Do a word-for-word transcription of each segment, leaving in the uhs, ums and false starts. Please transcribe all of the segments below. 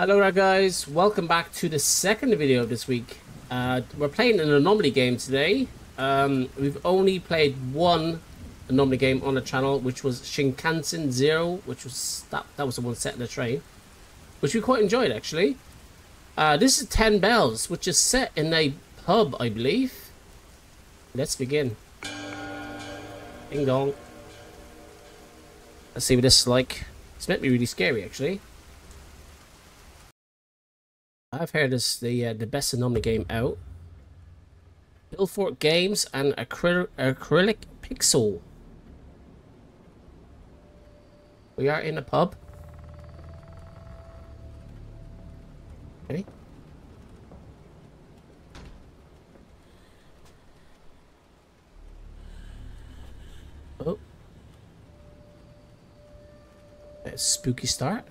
Hello there guys, welcome back to the second video of this week. Uh, we're playing an Anomaly game today. Um, we've only played one Anomaly game on the channel, which was Shinkansen Zero, which was that, that was the one set in the train, which we quite enjoyed actually. Uh, this is Ten Bells, which is set in a pub, I believe. Let's begin. Ding dong. Let's see what this is like. It's meant to be really scary actually. I've heard it's the uh, the best Anomaly game out. Bellfort Games and acry acrylic pixel. We are in a pub. Ready? Oh, a spooky start.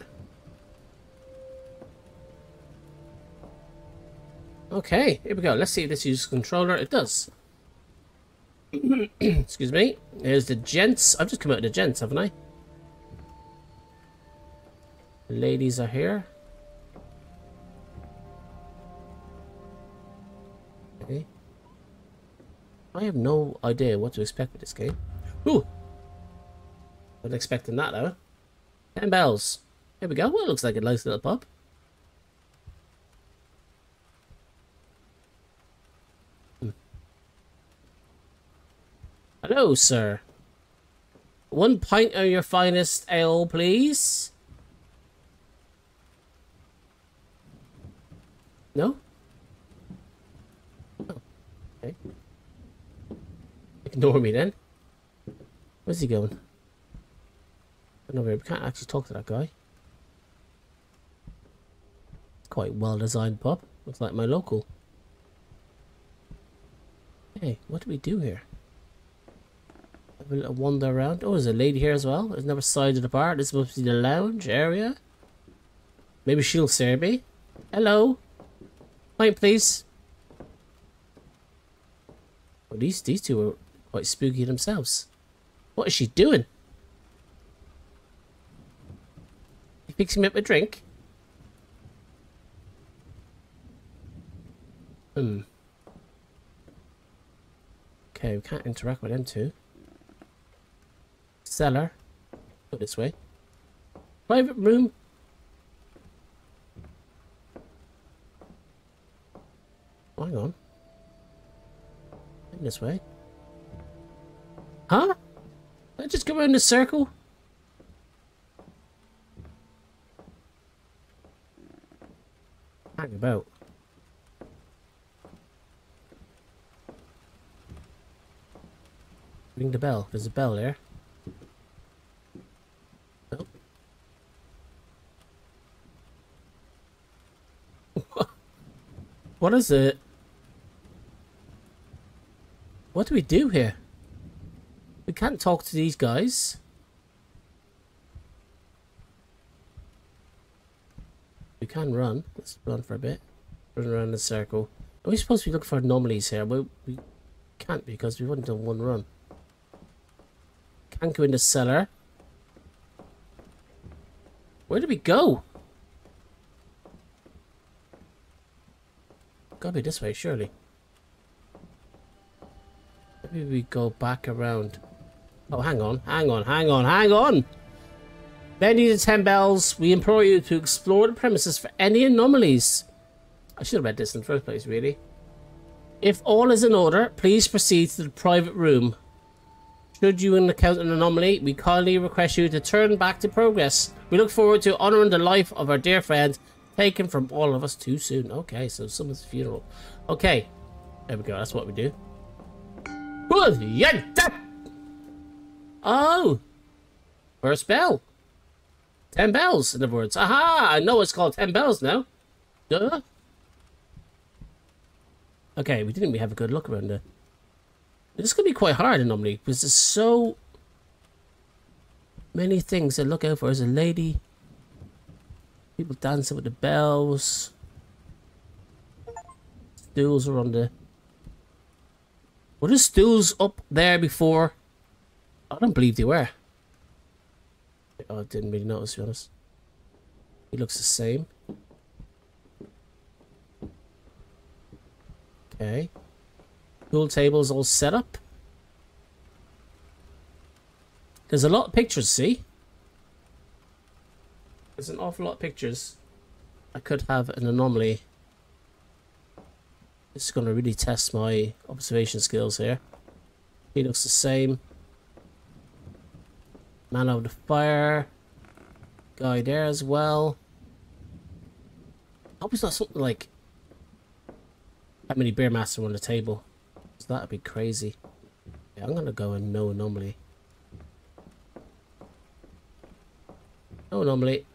Okay, here we go. Let's see if this uses controller. It does. Excuse me. Here's the gents. I've just come out of the gents, haven't I? The ladies are here. Okay. I have no idea what to expect with this game. Ooh! Wasn't expecting that though. Ten Bells. Here we go. Well, it looks like a nice little pub. Hello, sir. One pint of your finest ale, please. No? Oh, okay. Ignore me then. Where's he going? No, we can't actually talk to that guy. It's quite well designed pub. Looks like my local. Hey, what do we do here? Have a little wander around. Oh, there's a lady here as well. There's another side of the bar. This must be the lounge area. Maybe she'll serve me. Hello. Pint, please. Well, these, these two are quite spooky themselves. What is she doing? She picks me up a drink. Hmm. Okay, we can't interact with them two. Cellar. Go this way. Private room. Hang on. This way. Huh? Did I just go around the circle? Hang about. Ring the bell. There's a bell there. What is it? What do we do here? We can't talk to these guys. We can run. Let's run for a bit. Run around the circle. Are we supposed to be looking for anomalies here? Well, we can't because we've only done one run. Can't go in the cellar. Where do we go? Gotta be this way, surely. Maybe we go back around. Oh, hang on, hang on, hang on, hang on! Ladies and Ten Bells, we implore you to explore the premises for any anomalies. I should have read this in the first place, really. If all is in order, please proceed to the private room. Should you encounter an anomaly, we kindly request you to turn back to progress. We look forward to honouring the life of our dear friend, taken from all of us too soon. Okay, so someone's funeral. Okay, there we go. That's what we do. Oh, first bell. Ten bells, in other words. Aha! I know it's called Ten Bells now. Duh. Okay, we didn't. We have a good look around there. This is gonna be quite hard, anomaly, because there's so many things to look out for. As a lady. People dancing with the bells. Stools are on the... Were the stools up there before? I don't believe they were. Oh, I didn't really notice, to be honest. He looks the same. Okay. Pool tables all set up. There's a lot of pictures, see? There's an awful lot of pictures. I could have an anomaly. This is going to really test my observation skills here. He looks the same. Man over the fire. Guy there as well. I hope it's not something like that many beer master on the table. So that'd be crazy. Yeah, I'm gonna go in no anomaly. No anomaly.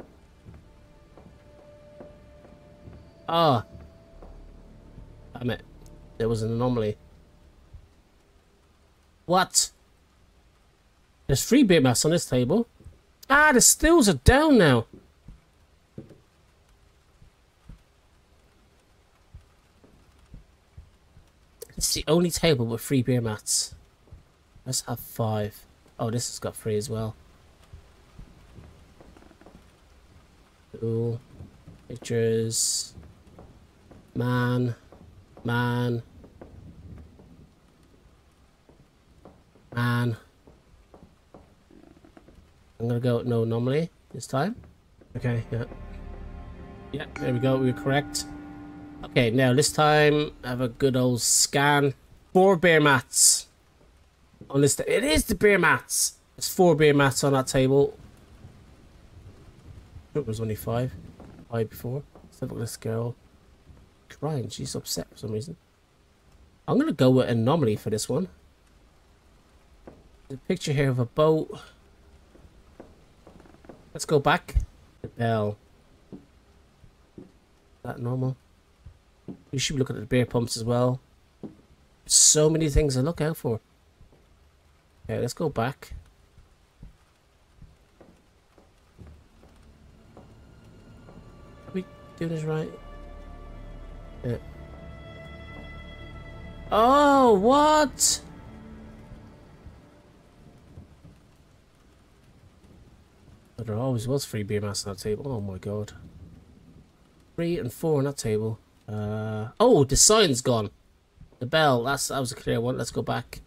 Ah, damn it! There was an anomaly. What? There's three beer masters on this table. Ah, the stills are down now. It's the only table with three beer mats. Let's have five. Oh, this has got three as well. Cool. Pictures. Man. Man. Man. I'm gonna go with no anomaly this time. Okay, yeah. Yeah, there we go, we were correct. Okay, now this time, have a good old scan. Four beer mats on this table. It is the beer mats. There's four beer mats on that table. It was only five. Five before. Let's have a look at this girl. Crying, she's upset for some reason. I'm gonna go with anomaly for this one. There's a picture here of a boat. Let's go back. The bell. Is that normal? We should be looking at the beer pumps as well. So many things to look out for. Okay, let's go back. Are we doing this right? Yeah. Oh, what? There always was three beer mats on that table. Oh my god. Three and four on that table. Uh, oh, the sign's gone. The bell. That's that was a clear one. Let's go back.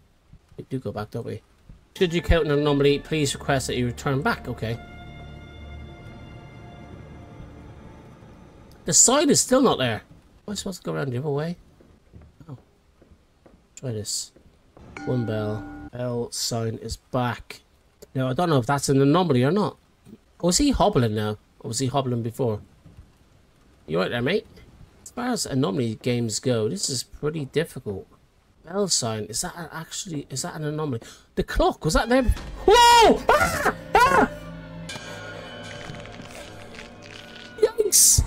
We do go back, don't we? Should you count an anomaly, please request that you return back. Okay. The sign is still not there. Am I supposed to go around the other way? Oh. Try this. One bell. Bell sign is back. Now I don't know if that's an anomaly or not. Oh, is he hobbling now? Or was he hobbling before? You right there, mate? As far as anomaly games go, this is pretty difficult. Bell sign, is that actually, is that an anomaly? The clock, was that there? Whoa! Ah! Ah! Yikes!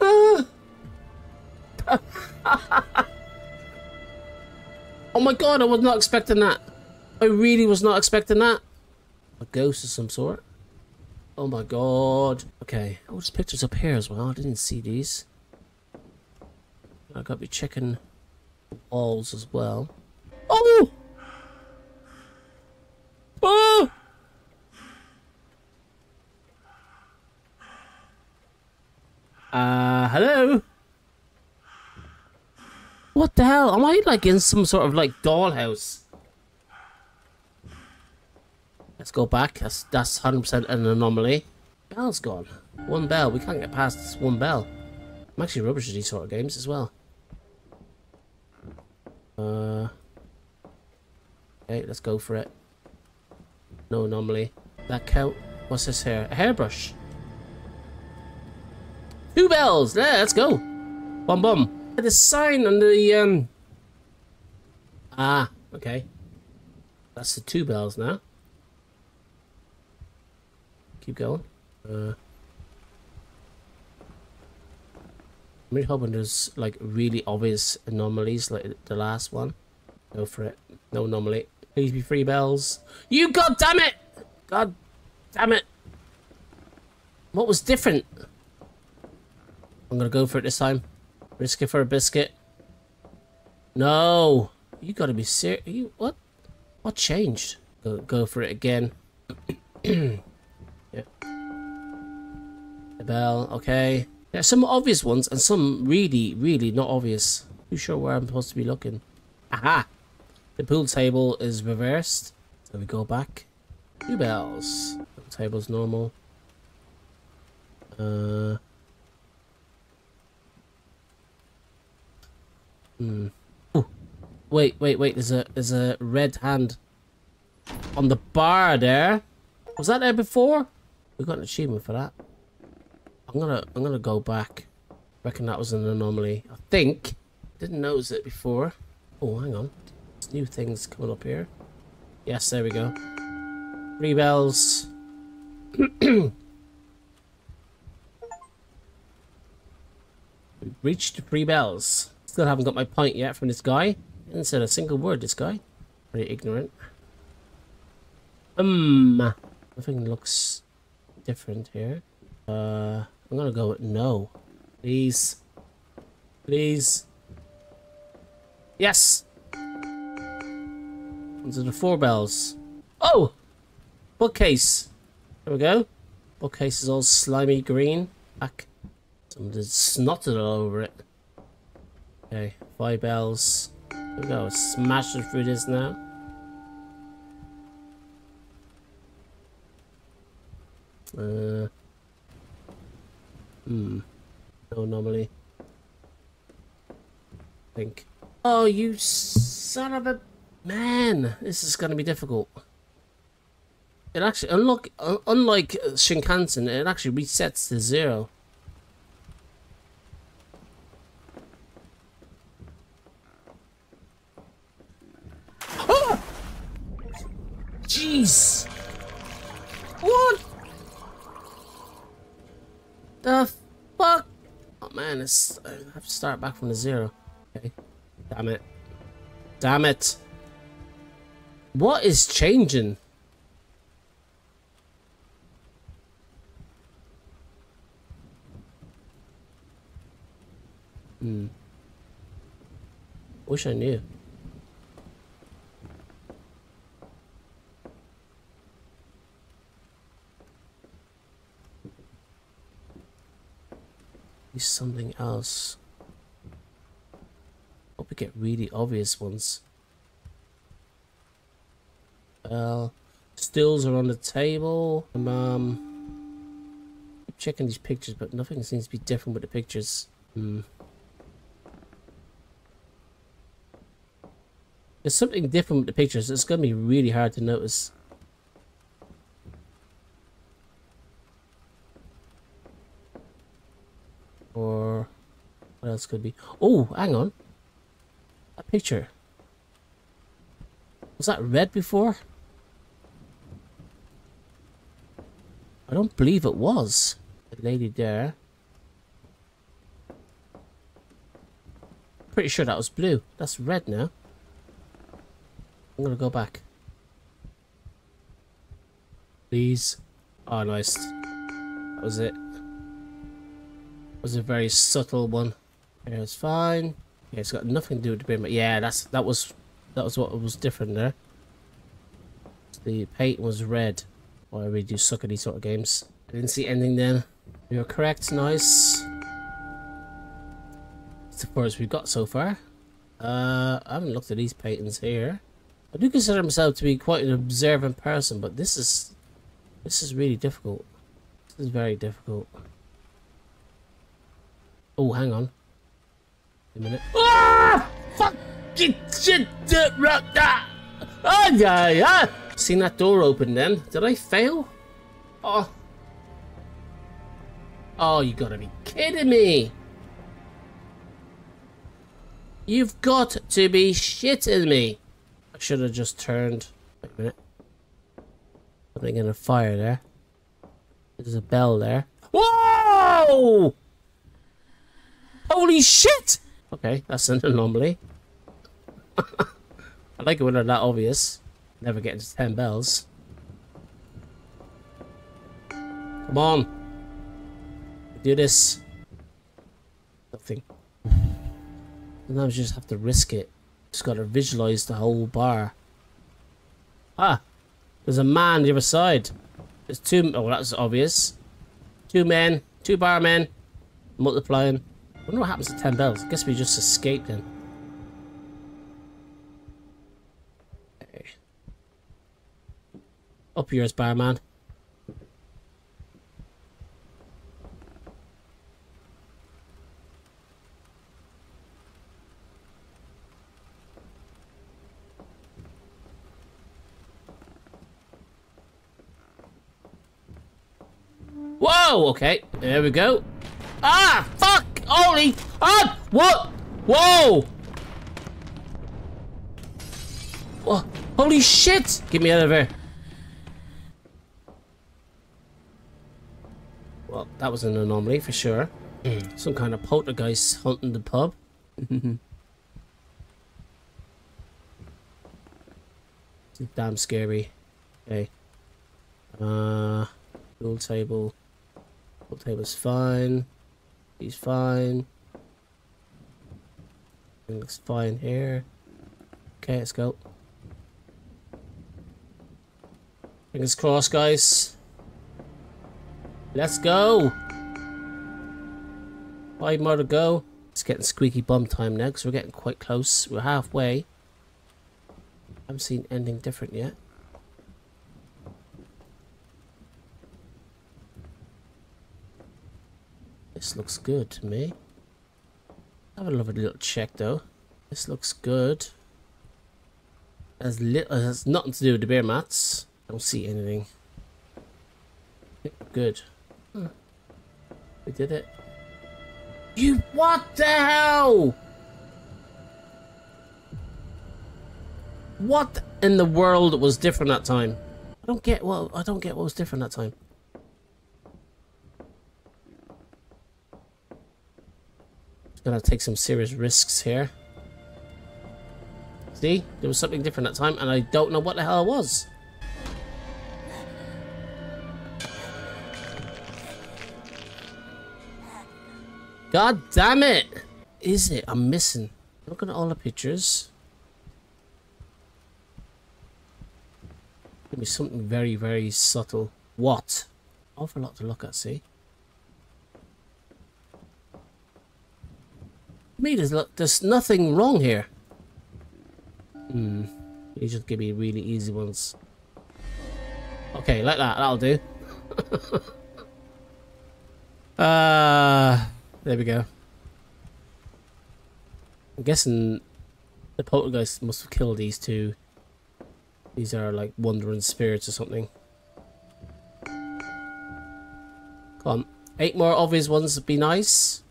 Ah! Oh my god, I was not expecting that. I really was not expecting that. A ghost of some sort. Oh my god. Okay. Oh, there's pictures up here as well. I didn't see these. I gotta be checking walls as well. Oh! Oh! Uh, hello? What the hell? Am I like in some sort of like dollhouse? Let's go back. That's that's one hundred percent an anomaly. Bell's gone. One bell. We can't get past this one bell. I'm actually rubbish at these sort of games as well. Uh. Okay, let's go for it. No anomaly. That count. What's this here? A hairbrush. Two bells. Yeah, let's go. Bum bum. The sign on the um. Ah. Okay. That's the two bells now. Keep going. Uh, I'm really hoping there's like really obvious anomalies like the last one. Go for it. No anomaly. Please be free bells. You god damn it! God damn it! What was different? I'm gonna go for it this time. Risk it for a biscuit. No! You gotta be serious. You what? What changed? Go, go for it again. Yeah. The bell, okay. There are some obvious ones and some really, really not obvious. Not sure where I'm supposed to be looking. Aha! The pool table is reversed. So we go back. Two bells. Pool table's normal. Uh. Hmm. Ooh. Wait, wait, wait. There's a there's a red hand on the bar there. Was that there before? We got an achievement for that. I'm gonna I'm gonna go back. Reckon that was an anomaly. I think. Didn't notice it before. Oh, hang on. There's new things coming up here. Yes, there we go. Three bells. We've reached three bells. Still haven't got my point yet from this guy. Didn't say a single word, this guy. Pretty ignorant. Um, nothing looks different here. Uh, I'm gonna go with no. Please. Please. Yes! Those are the four bells. Oh! Bookcase. There we go. Bookcase is all slimy green. Back. Somebody snotted all over it. Okay, five bells. There we go. Smash it through this now. Uh. Hmm. No anomaly. I think. Oh, you son of a... Man, this is going to be difficult. It actually... Unlock, uh, unlike Shinkansen, it actually resets to zero. Oh! Jeez! What? The fuck? Oh, man, it's... I have to start back from the zero. Okay. Damn it. Damn it. What is changing? Hmm. Wish I knew. Is something else. Hope we get really obvious ones. Well, stills are on the table. I'm um, checking these pictures, but nothing seems to be different with the pictures. Hmm. There's something different with the pictures. It's going to be really hard to notice. Or what else could be? Oh, hang on. A picture. Was that red before? I don't believe it was. The lady there. Pretty sure that was blue. That's red now. I'm gonna go back. Please. Oh, nice. That was it. Was a very subtle one. It was fine. Yeah, it's got nothing to do with the beam, but yeah, that's that was that was what was different there. The paint was red. Oh, I really do suck at these sort of games. I didn't see anything then. You're correct. Nice. It's the first we've got so far. Uh, I haven't looked at these paintings here. I do consider myself to be quite an observant person, but this is this is really difficult. This is very difficult. Oh, hang on. A minute. Ah! Fuck! Shit! Shit! Ah! Ah! Yeah! Yeah! Seen that door open then. Did I fail? Oh. Oh, you gotta be kidding me! You've got to be shitting me! I should have just turned. Wait a minute. Something in a fire there. There's a bell there. Whoa! Holy shit! Okay, that's an anomaly. I like it when they're that obvious. Never get into ten bells. Come on. Do this. Nothing. Sometimes you just have to risk it. Just gotta visualize the whole bar. Ah! There's a man on the other side. There's two... Oh, that was obvious. Two men. Two barmen. multiplying. I wonder what happens to Ten Bells. I guess we just escaped him. Okay. Up yours, barman. Whoa, okay, there we go. Ah, fuck, holy, ah, what, whoa. Whoa, holy shit, get me out of here. Well, that was an anomaly for sure. Some kind of poltergeist hunting the pub. Damn scary. Okay, uh, pool table. Table's fine. He's fine. It looks fine here. Okay, let's go. Fingers crossed, guys. Let's go. Five more to go. It's getting squeaky bum time now because we're getting quite close. We're halfway. Haven't seen anything different yet. This looks good to me. Have a lovely little check though. This looks good. As little has nothing to do with the bear mats. I don't see anything. Good. Huh. We did it. You what the hell? What in the world was different that time? I don't get what I don't get what was different that time. Gonna take some serious risks here. See, there was something different that time, and I don't know what the hell it was. God damn it! Is it? I'm missing. Look at all the pictures. Give me something very, very subtle. What? Awful lot to look at. See. Me, there's, look, there's nothing wrong here. Hmm. You just give me really easy ones. Okay, like that. That'll do. Ah, uh, there we go. I'm guessing the poltergeist must have killed these two. These are like wandering spirits or something. Come on, eight more obvious ones would be nice.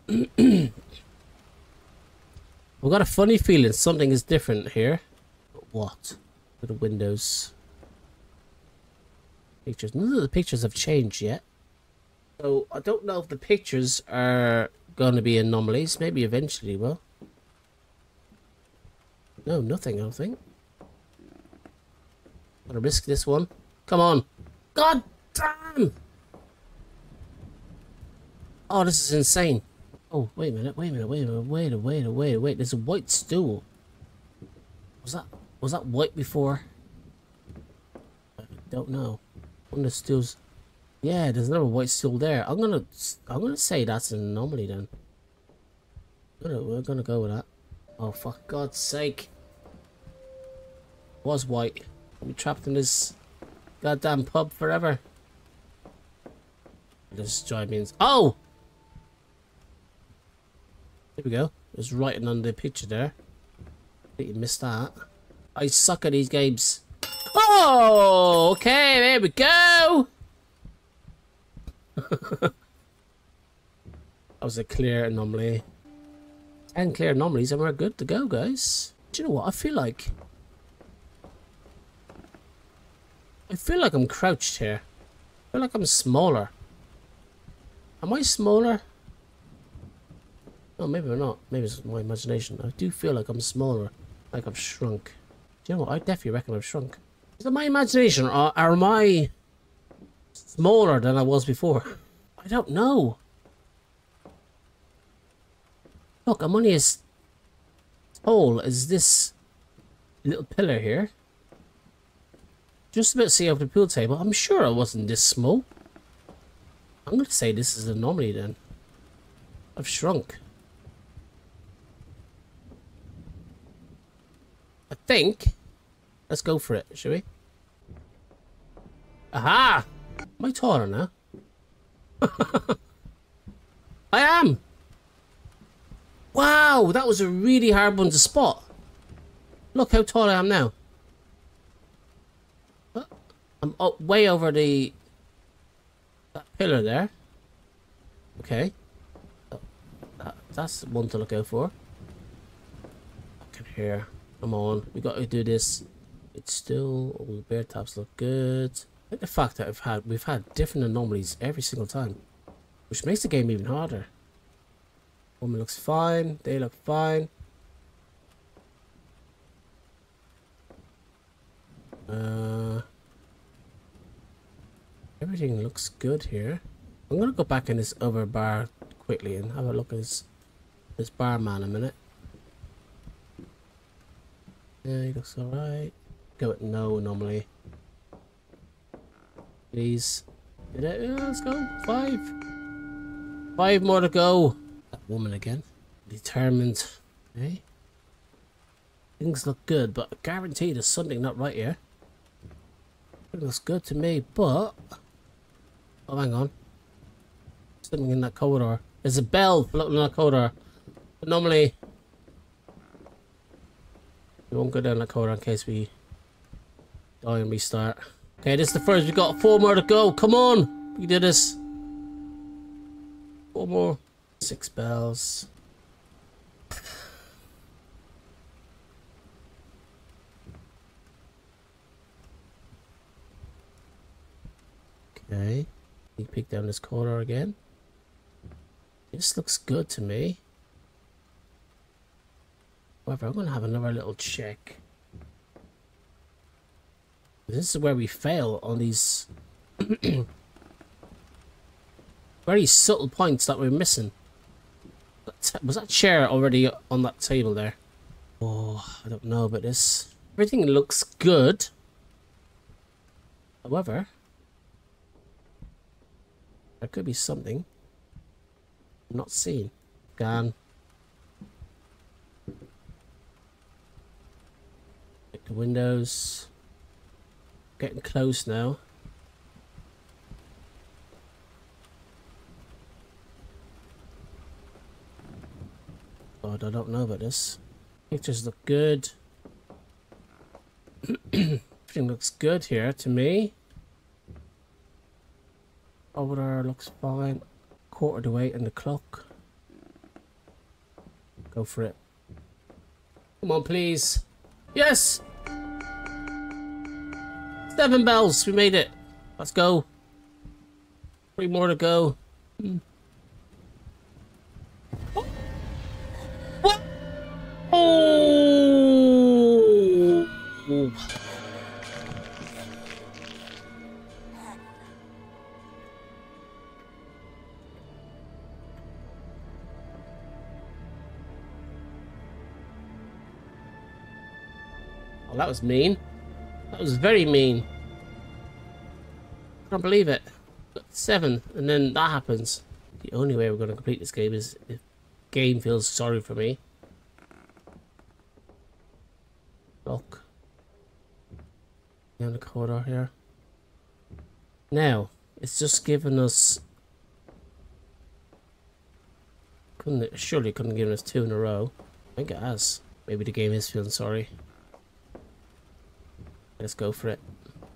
We've got a funny feeling something is different here. But what? Look at the windows. Pictures. None of the pictures have changed yet. So I don't know if the pictures are going to be anomalies. Maybe eventually will. No, nothing, I don't think. I'm going to risk this one. Come on. God damn! Oh, this is insane. Oh, wait a minute, wait a minute, wait a minute, wait a wait a wait a wait, there's a white stool. Was that, was that white before? I don't know. One of the stools. Yeah, there's another white stool there. I'm gonna, I'm gonna say that's an anomaly then. We're gonna go with that. Oh, for God's sake. It was white. I'll be trapped in this goddamn pub forever. This drive means, oh! There we go. There's writing under the picture there. I think you missed that. I suck at these games. Oh, okay. There we go. That was a clear anomaly. Ten clear anomalies, and we're good to go, guys. Do you know what? I feel like I feel like I'm crouched here. I feel like I'm smaller. Am I smaller? Oh, maybe I'm not. Maybe it's my imagination. I do feel like I'm smaller. Like I've shrunk. Do you know what? I definitely reckon I've shrunk. Is it my imagination? Or, or am I smaller than I was before? I don't know. Look, I'm only as tall as this little pillar here. Just about to see over the pool table. I'm sure I wasn't this small. I'm going to say this is an anomaly then. I've shrunk. I think. Let's go for it, shall we? Aha! Am I taller now? I am! Wow, that was a really hard one to spot. Look how tall I am now. I'm up way over the that pillar there. Okay. That, that's one to look out for. I can hear. Come on. We got to do this. It's still... all the bear taps look good. I like the fact that I've had, we've had different anomalies every single time, which makes the game even harder. Woman looks fine. They look fine. Uh... Everything looks good here. I'm gonna go back in this other bar quickly and have a look at this this barman a minute. Yeah, he looks alright. Go with no anomaly. Please. Yeah, let's go. Five. Five more to go. That woman again. Determined. Hey. Things look good, but I guarantee there's something not right here. It looks good to me, but... oh, hang on. Something in that corridor. There's a bell floating in that corridor. Anomaly. We won't go down that corridor in case we die and restart. Okay, this is the first. We've got four more to go. Come on. We did this. Four more. Six bells. Okay. You peek down this corridor again. This looks good to me. However, I'm going to have another little check. This is where we fail on these very subtle points that we're missing. Was that chair already on that table there? Oh, I don't know about this. Everything looks good. However... there could be something I'm not seen. Gone. Check the windows. Getting close now. God, I don't know about this. Pictures look good. Everything looks good here to me. Over there looks fine. Quarter to eight on the clock. Go for it. Come on, please. Yes! Seven bells. We made it. Let's go. Three more to go. Oh. What? Oh! Oh. Oh, that was mean. That was very mean. I can't believe it. Seven, and then that happens. The only way we're going to complete this game is if the game feels sorry for me. Look. Down the corridor here. Now, it's just giving us... couldn't it, surely it couldn't have given us two in a row. I think it has. Maybe the game is feeling sorry. Let's go for it.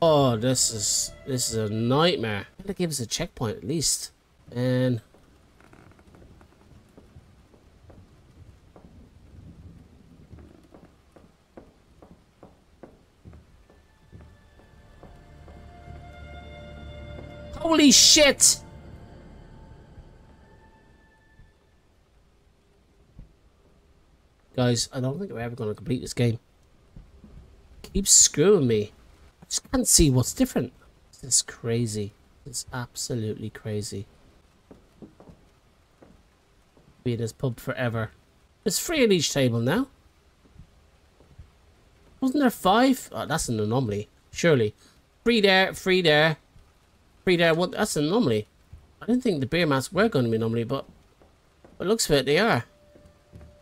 Oh, this is this is a nightmare. Gotta give us a checkpoint at least. And holy shit! Guys, I don't think we're ever gonna complete this game. Keeps screwing me. I just can't see what's different. This is crazy. It's absolutely crazy. Be in this pub forever. There's three at each table now. Wasn't there five? Oh, that's an anomaly. Surely. Three there, three there. Three there, one. That's an anomaly. I didn't think the beer mats were going to be an anomaly, but But looks of it, they are.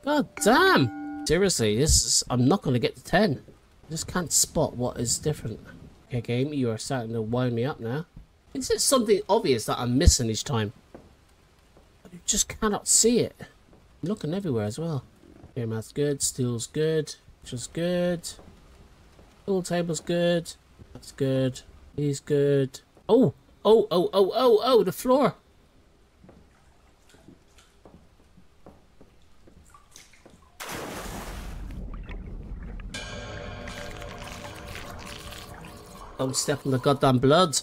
God damn! Seriously, this is, I'm not going to get to ten. I just can't spot what is different. Okay, game, you are starting to wind me up now. Is it something obvious that I'm missing each time? I just cannot see it. I'm looking everywhere as well. Okay, math's good, steel's good, just good. Pool table's good. That's good. He's good. Oh! Oh, oh, oh, oh, oh, the floor! Don't step on the goddamn blood.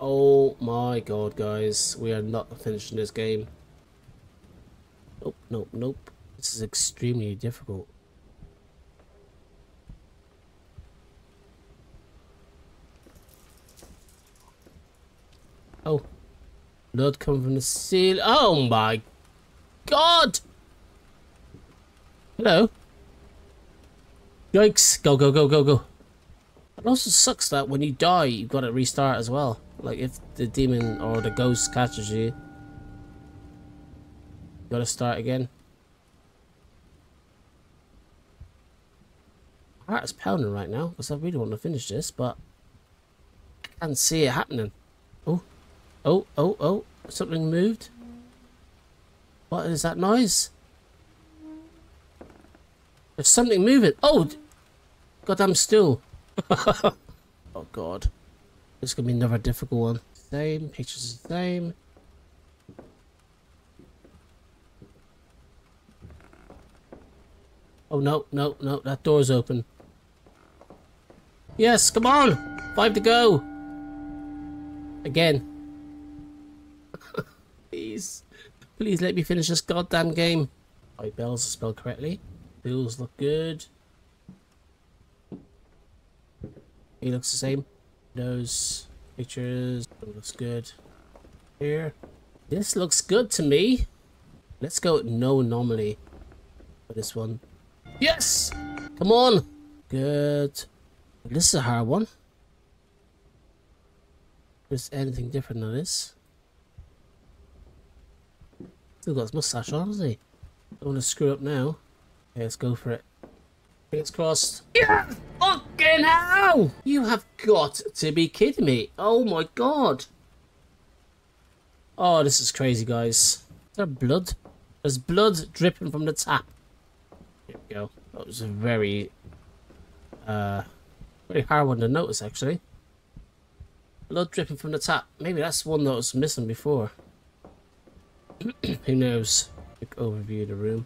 Oh my god, guys. We are not finishing this game. Nope, nope, nope. This is extremely difficult. Oh. Blood coming from the ceiling. Oh my god! Hello. Yikes. Go, go, go, go, go. It also sucks that when you die, you've got to restart as well. Like, if the demon or the ghost catches you, you got to start again. My heart is pounding right now, because I really want to finish this, but I can't see it happening. Oh. Oh, oh, oh, something moved. What is that noise? There's something moving. Oh, goddamn stool. Oh god. This is gonna be another difficult one. Same, pictures the same. Oh no, no, no, that door's open. Yes, come on! Five to go! Again. Please, please let me finish this goddamn game. My bells are spelled correctly. Bills look good. He looks the same. Those pictures looks good. Here, this looks good to me. Let's go. No anomaly for this one. Yes, come on. Good. This is a hard one. Is anything different than this? Still got his mustache on, hasn't he? Don't want to screw up now. Okay, let's go for it. Fingers crossed. Yeah! Fucking hell! You have got to be kidding me. Oh my god. Oh, this is crazy, guys. Is there blood? There's blood dripping from the tap. Here we go. That was a very, uh, very hard one to notice, actually. Blood dripping from the tap. Maybe that's one that was missing before. Who knows? Quick overview of the room.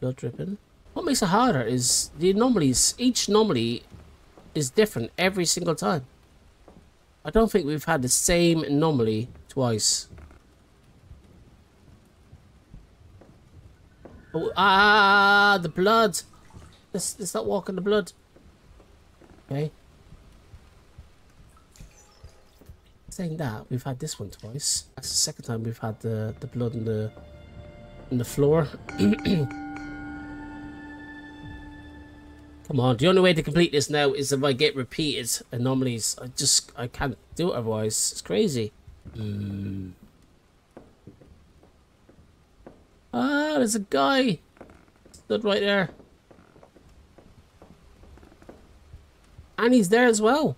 Blood dripping. What makes it harder is the anomalies. Each anomaly is different every single time. I don't think we've had the same anomaly twice. Oh, ah, the blood. Let's, let's not walk in the blood. Okay. Saying that, we've had this one twice. That's the second time we've had the, the blood in the in the floor. Come on, the only way to complete this now is if I get repeated anomalies. I just I can't do it otherwise. It's crazy. Mm. Ah, there's a guy stood right there. And he's there as well.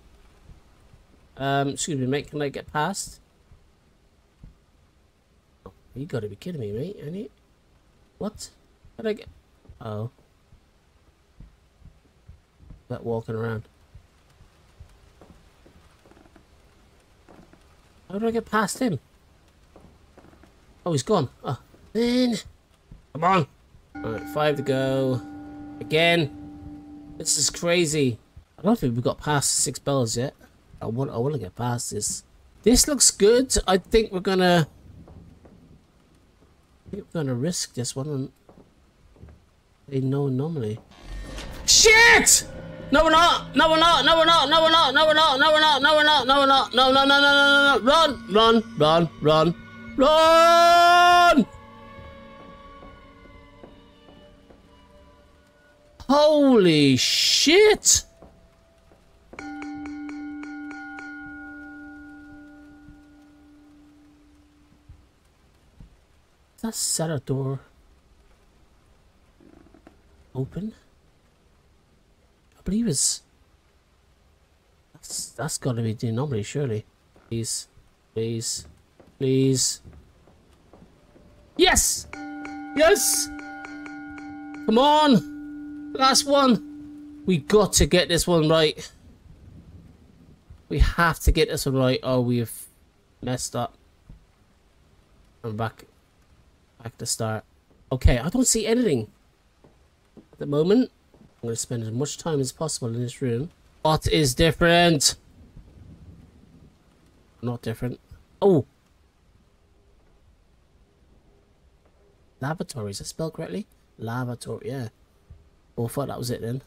Um, excuse me, mate, can I get past? Oh, you gotta be kidding me, mate, ain't you? What? Can I get... Oh. That walking around. How do I get past him? Oh, he's gone. Oh, man. Come on. Alright, five to go. Again. This is crazy. I don't think we've got past six bells yet. I want, I want to get past this. This looks good. I think we're gonna... I think we're gonna risk this one and... They know anomaly. Shit! No we're not! No we're not! No we're not! No we're not! No we're not! No we're not! No we're not! No we're not! No no no no no no no! Run! Run! Run! Run! Run! Holy shit! That cellar door open? I believe it's that's that's gotta be the anomaly, surely. Please, please, please. Yes! Yes! Come on! Last one! We got to get this one right. We have to get this one right or we've messed up. I'm back back to start. Okay, I don't see anything at the moment. I'm gonna spend as much time as possible in this room. What is different? Not different. Oh! Lavatory, is it spelled correctly? Lavatory, yeah. Oh, I thought that was it then.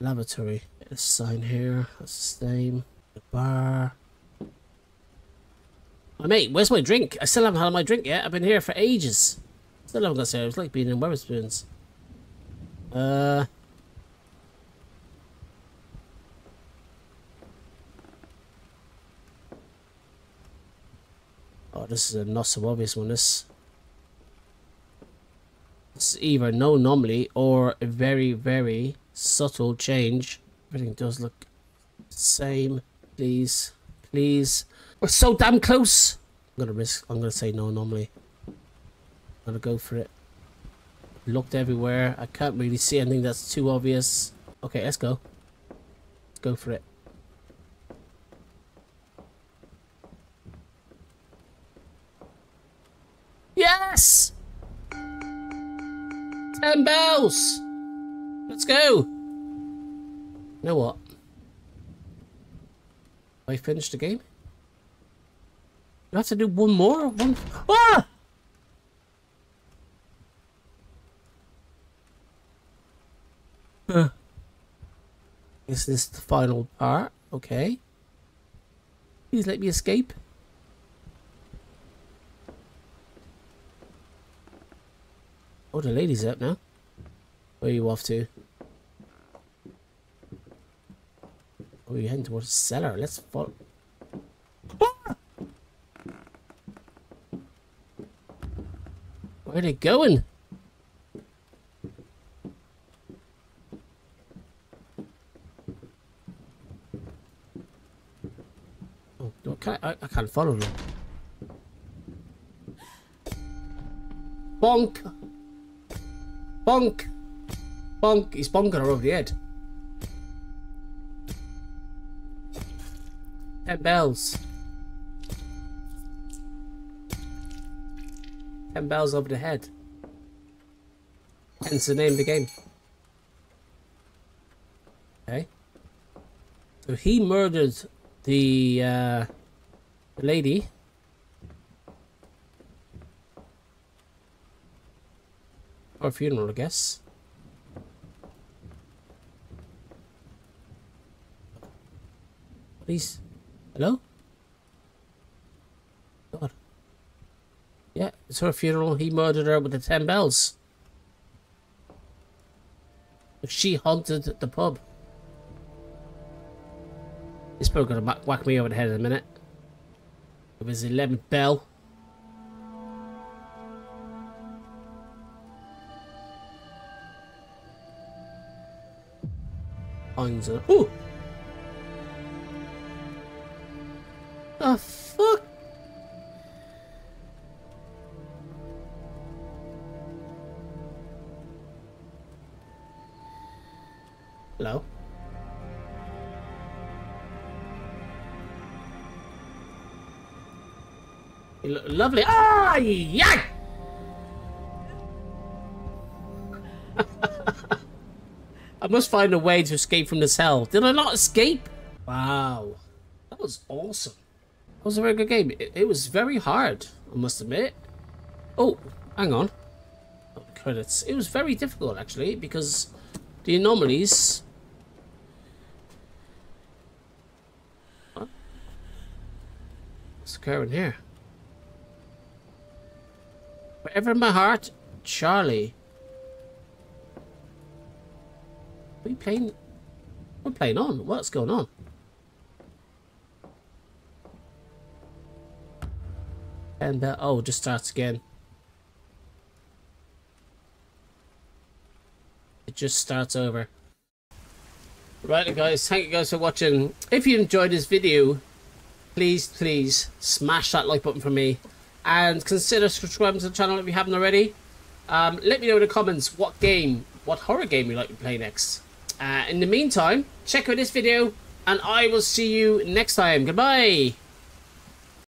Lavatory. There's a sign here. That's the same. The bar. Oh, mate, where's my drink? I still haven't had my drink yet. I've been here for ages. Still haven't got there. It's like being in Wetherspoons. Uh. Oh, this is a not so obvious one. This. It's either no anomaly or a very, very subtle change. Everything does look the same. Please, please. We're so damn close. I'm gonna risk. I'm gonna say no anomaly. I'm gonna go for it. Looked everywhere. I can't really see anything that's too obvious. Okay, let's go. Let's go for it. Yes! Ten bells! Let's go! You know what? I finished the game? Do I have to do one more? One... Ah! Huh. Is this the final part? Okay. Please let me escape. Oh, the lady's up now. Where are you off to? Oh, you're heading towards the cellar. Let's follow. Ah! Where are they going? Oh, no, can I, I, I can't follow them. Bonk! Bonk! Bonk! He's bonking her over the head. Ten bells. Ten bells over the head. Hence the name of the game. Okay. So he murdered the, uh, the lady. Or funeral, I guess. Please. Hello? God. Yeah, it's her funeral. He murdered her with the ten bells. She haunted the pub. This probably gonna whack, whack me over the head in a minute. It was the eleventh bell. Ooh! The fuck? Hello? You look lovely. Ah, yeah! I must find a way to escape from this hell. Did I not escape? Wow. That was awesome. That was a very good game. It, it was very hard, I must admit. Oh, hang on. Oh, credits. It was very difficult, actually, because the anomalies... What? What's occurring here? Wherever in my heart, Charlie... Are we playing? We're playing on. What's going on? And uh, oh, just starts again. it just starts over. Right guys, thank you guys for watching. If you enjoyed this video, please, please smash that like button for me. And consider subscribing to the channel if you haven't already. Um, let me know in the comments what game, what horror game you'd like to play next. Uh, in the meantime, check out this video, and I will see you next time. Goodbye!